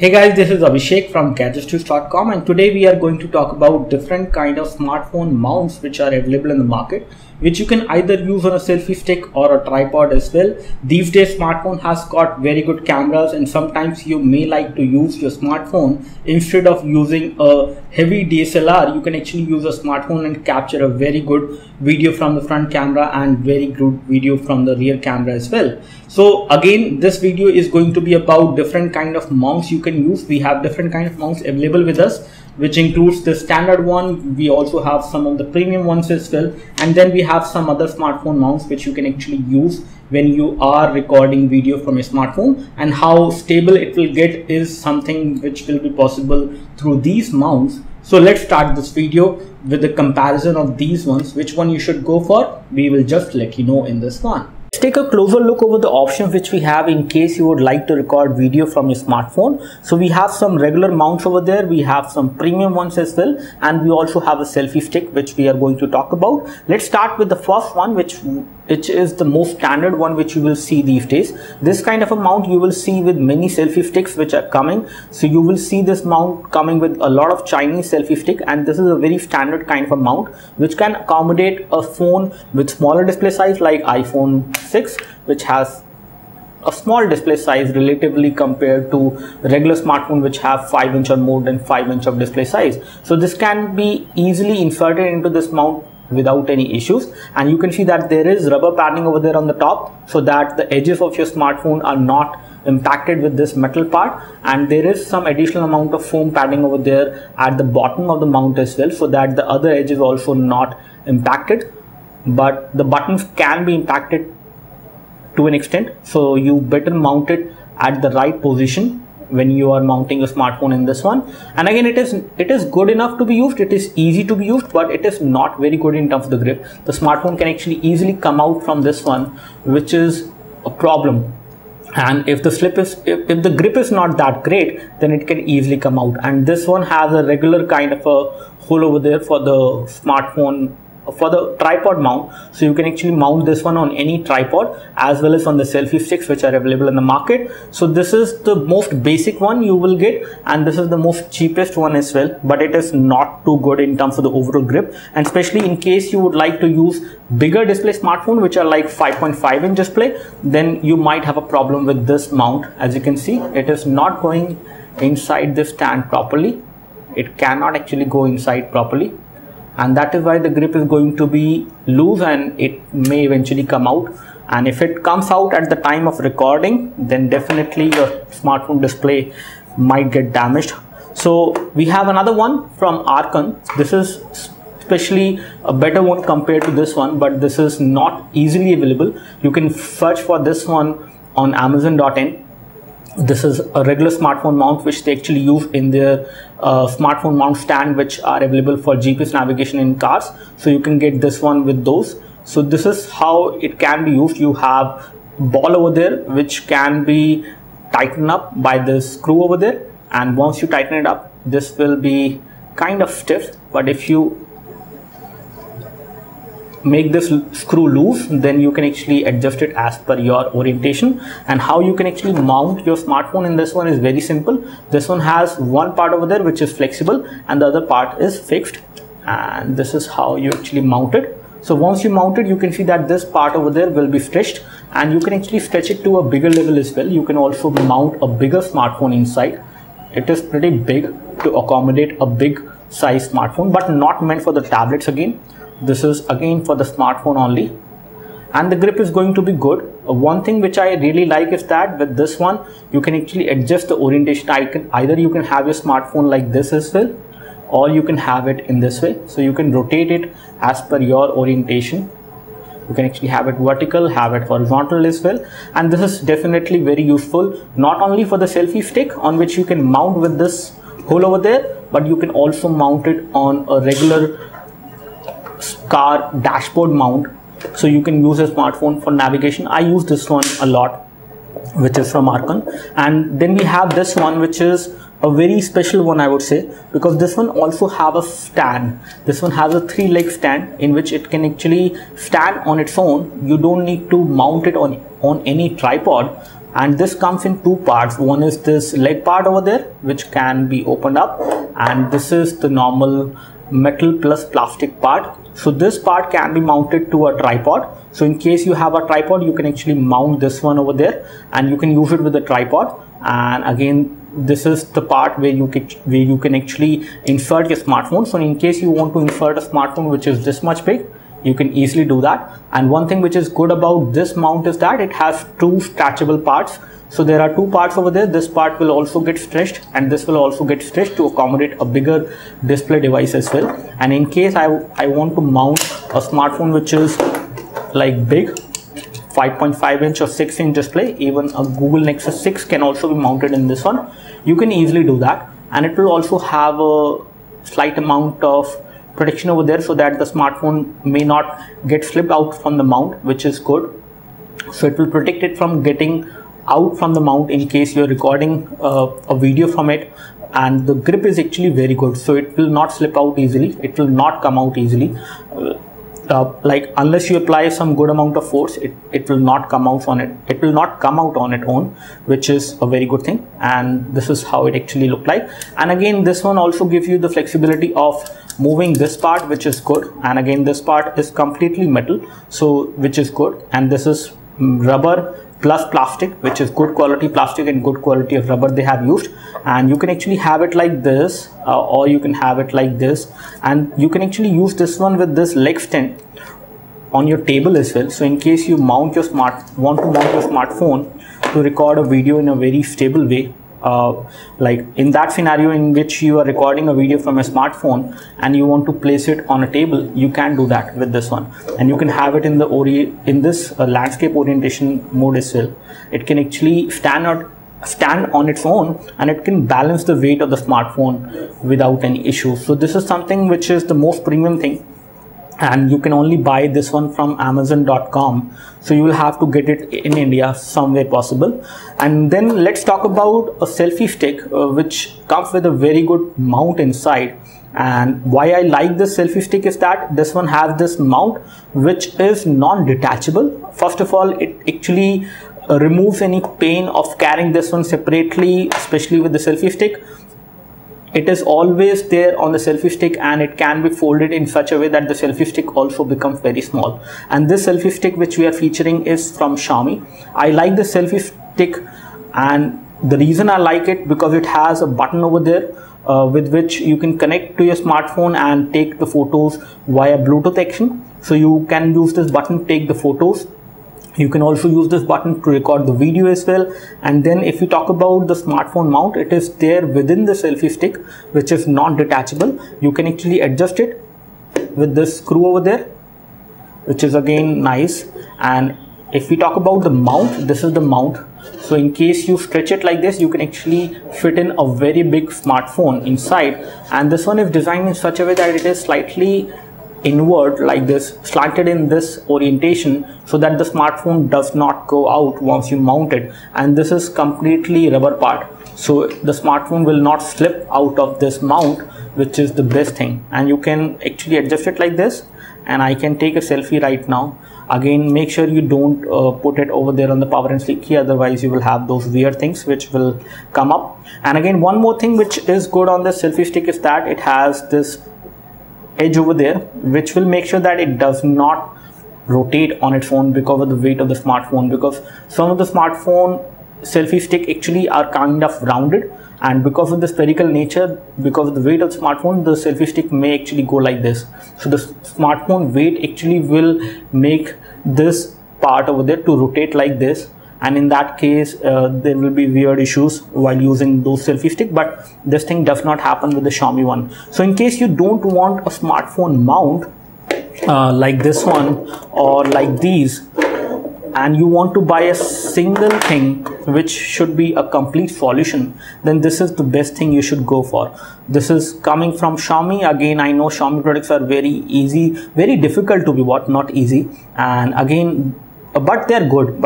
Hey guys, this is Abhishek from gadgetstouse.com, and today we are going to talk about different kind of smartphone mounts which are available in the market, which you can either use on a selfie stick or a tripod as well. These days smartphone has got very good cameras, and sometimes you may like to use your smartphone instead of using a heavy DSLR. You can actually use a smartphone and capture a very good video from the front camera and very good video from the rear camera as well. So again, this video is going to be about different kind of mounts you can use. We have different kind of mounts available with us, which includes the standard one. We also have some of the premium ones as well, and then we have some other smartphone mounts which you can actually use when you are recording video from your smartphone, and how stable it will get is something which will be possible through these mounts. So let's start this video with the comparison of these ones. Which one you should go for, we will just let you know in this one. Let's take a closer look over the options which we have in case you would like to record video from your smartphone. So we have some regular mounts over there, we have some premium ones as well, and we also have a selfie stick which we are going to talk about. Let's start with the first one, which is the most standard one which you will see these days. This kind of a mount you will see with many selfie sticks which are coming. So you will see this mount coming with a lot of Chinese selfie stick, and this is a very standard kind of a mount which can accommodate a phone with smaller display size like iPhone 6, which has a small display size relatively compared to regular smartphone which have 5-inch or more than 5-inch of display size. So this can be easily inserted into this mount without any issues, and you can see that there is rubber padding over there on the top so that the edges of your smartphone are not impacted with this metal part, and there is some additional amount of foam padding over there at the bottom of the mount as well, so that the other edge is also not impacted, but the buttons can be impacted to an extent, so you better mount it at the right position when you are mounting your smartphone in this one. And again, it is good enough to be used, it is easy to be used, but it is not very good in terms of the grip. The smartphone can actually easily come out from this one, which is a problem, and if the grip is not that great, then it can easily come out. And this one has a regular kind of a hole over there for the smartphone, for the tripod mount, so you can actually mount this one on any tripod as well as on the selfie sticks which are available in the market. So this is the most basic one you will get, and this is the most cheapest one as well, but it is not too good in terms of the overall grip, and especially in case you would like to use bigger display smartphone which are like 5.5-inch display, then you might have a problem with this mount. As you can see, it is not going inside the stand properly, it cannot actually go inside properly, and that is why the grip is going to be loose, and it may eventually come out. And if it comes out at the time of recording, then definitely your smartphone display might get damaged. So we have another one from Arkon. This is especially a better one compared to this one, but this is not easily available. You can search for this one on amazon.in. This is a regular smartphone mount which they actually use in their smartphone mount stand which are available for GPS navigation in cars, so you can get this one with those. So this is how it can be used. You have ball over there which can be tightened up by this screw over there, and once you tighten it up, this will be kind of stiff, but if you make this screw loose, then you can actually adjust it as per your orientation. And how you can actually mount your smartphone in this one is very simple. This one has one part over there which is flexible and the other part is fixed, and this is how you actually mount it. So once you mount it, you can see that this part over there will be stretched, and you can actually stretch it to a bigger level as well. You can also mount a bigger smartphone inside. It is pretty big to accommodate a big size smartphone, but not meant for the tablets again. This is again for the smartphone only, and the grip is going to be good. One thing which I really like is that with this one you can actually adjust the orientation icon. Either you can have your smartphone like this as well, or you can have it in this way, so you can rotate it as per your orientation. You can actually have it vertical, have it horizontal as well, and this is definitely very useful, not only for the selfie stick on which you can mount with this hole over there, but you can also mount it on a regular car dashboard mount, so you can use a smartphone for navigation. I use this one a lot, which is from Arkon. And then we have this one, which is a very special one, I would say, because this one also have a stand. This one has a 3-leg stand in which it can actually stand on its own. You don't need to mount it on any tripod, and this comes in two parts. One is this leg part over there, which can be opened up, and this is the normal metal plus plastic part. So this part can be mounted to a tripod. So in case you have a tripod, you can actually mount this one over there and you can use it with a tripod. And again, this is the part where you can actually insert your smartphone. So in case you want to insert a smartphone which is this much big, you can easily do that. And one thing which is good about this mount is that it has two stretchable parts. So there are two parts over there. This part will also get stretched and this will also get stretched to accommodate a bigger display device as well. And in case I want to mount a smartphone which is like big 5.5 inch or 6 inch display, even a Google Nexus 6 can also be mounted in this one. You can easily do that, and it will also have a slight amount of protection over there so that the smartphone may not get slipped out from the mount, which is good. So it will protect it from getting out from the mount in case you're recording a video from it, and the grip is actually very good, so it will not slip out easily, it will not come out easily. Like unless you apply some good amount of force, it will not come out on it. It will not come out on its own, which is a very good thing. And this is how it actually looked like. And again, this one also gives you the flexibility of moving this part, which is good. And again, this part is completely metal, so which is good. And this is rubber plus plastic, which is good quality plastic and good quality of rubber they have used. And you can actually have it like this, or you can have it like this, and you can actually use this one with this leg stand on your table as well. So in case you want to mount your smartphone to record a video in a very stable way, like in that scenario in which you are recording a video from a smartphone and you want to place it on a table, you can do that with this one. And you can have it in the in this landscape orientation mode as well. It can actually stand on its own, and it can balance the weight of the smartphone without any issue. So this is something which is the most premium thing, and you can only buy this one from amazon.com, so you will have to get it in India somewhere possible. And then let's talk about a selfie stick, which comes with a very good mount inside. And why I like this selfie stick is that this one has this mount which is non-detachable. First of all, it actually removes any pain of carrying this one separately, especially with the selfie stick. It is always there on the selfie stick, and it can be folded in such a way that the selfie stick also becomes very small. And this selfie stick which we are featuring is from Xiaomi. I like the selfie stick, and the reason I like it because it has a button over there with which you can connect to your smartphone and take the photos via Bluetooth action. So you can use this button to take the photos. You can also use this button to record the video as well. And then if you talk about the smartphone mount, it is there within the selfie stick, which is non-detachable. You can actually adjust it with this screw over there, which is again nice. And if we talk about the mount, this is the mount. So in case you stretch it like this, you can actually fit in a very big smartphone inside. And this one is designed in such a way that it is slightly inward like this, slanted in this orientation, so that the smartphone does not go out once you mount it. And this is completely rubber part, so the smartphone will not slip out of this mount, which is the best thing. And you can actually adjust it like this, and I can take a selfie right now. Again, make sure you don't put it over there on the power and sleep key, otherwise you will have those weird things which will come up. And again, one more thing which is good on this selfie stick is that it has this edge over there, which will make sure that it does not rotate on its own because of the weight of the smartphone, because some of the smartphone selfie stick actually are kind of rounded, and because of the spherical nature, because of the weight of the smartphone, the selfie stick may actually go like this. So the smartphone weight actually will make this part over there to rotate like this, and in that case there will be weird issues while using those selfie stick. But this thing does not happen with the Xiaomi one. So in case you don't want a smartphone mount like this one or like these, and you want to buy a single thing which should be a complete solution, then this is the best thing you should go for. This is coming from Xiaomi. Again, I know Xiaomi products are very difficult to be bought, not easy, and again, but they're good,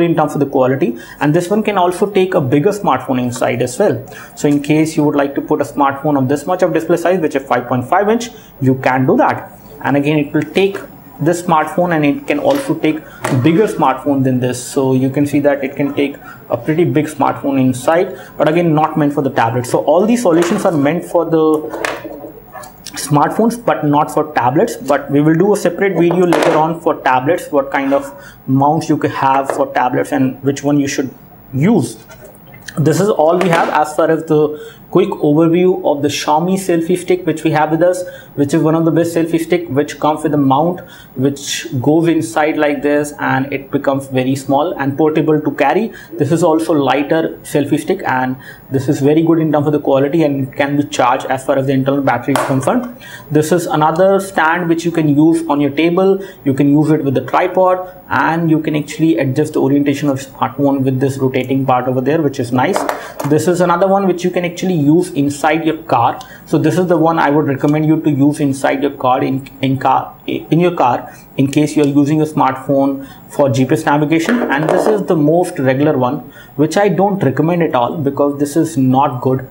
in terms of the quality. And this one can also take a bigger smartphone inside as well. So in case you would like to put a smartphone of this much of display size, which is 5.5 inch, you can do that. And again, it will take this smartphone, and it can also take bigger smartphone than this. So you can see that it can take a pretty big smartphone inside, but again not meant for the tablet. So all these solutions are meant for the smartphones but not for tablets, but we will do a separate video later on for tablets, what kind of mounts you can have for tablets and which one you should use. This is all we have as far as the quick overview of the Xiaomi selfie stick which we have with us, which is one of the best selfie stick, which comes with a mount which goes inside like this and it becomes very small and portable to carry. This is also lighter selfie stick and this is very good in terms of the quality, and it can be charged as far as the internal battery is concerned. This is another stand which you can use on your table, you can use it with the tripod, and you can actually adjust the orientation of smartphone with this rotating part over there, which is nice. This is another one which you can actually use inside your car. So this is the one I would recommend you to use inside your car, in your car in case you are using your smartphone for GPS navigation. And this is the most regular one which I don't recommend at all, because this is not good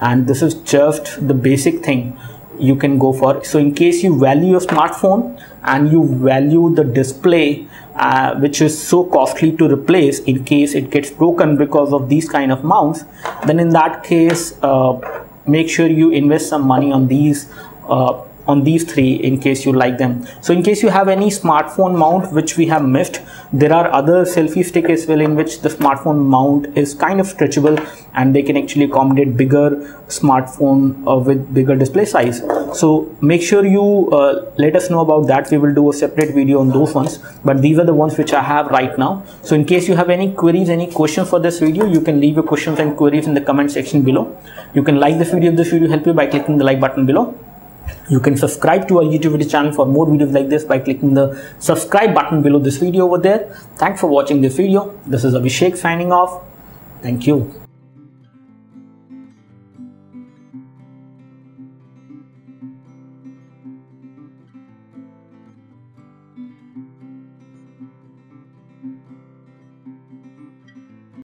and this is just the basic thing you can go for. So in case you value your smartphone and you value the display, which is so costly to replace in case it gets broken because of these kind of mounts, then in that case make sure you invest some money on these three in case you like them. So in case you have any smartphone mount which we have missed, there are other selfie stick as well in which the smartphone mount is kind of stretchable and they can actually accommodate bigger smartphone with bigger display size. So make sure you let us know about that. We will do a separate video on those ones, but these are the ones which I have right now. So in case you have any queries, any questions for this video, you can leave your questions and queries in the comment section below. You can like this video if this video helped you by clicking the like button below. You can subscribe to our YouTube video channel for more videos like this by clicking the subscribe button below this video over there. Thanks for watching this video. This is Abhishek signing off. Thank you.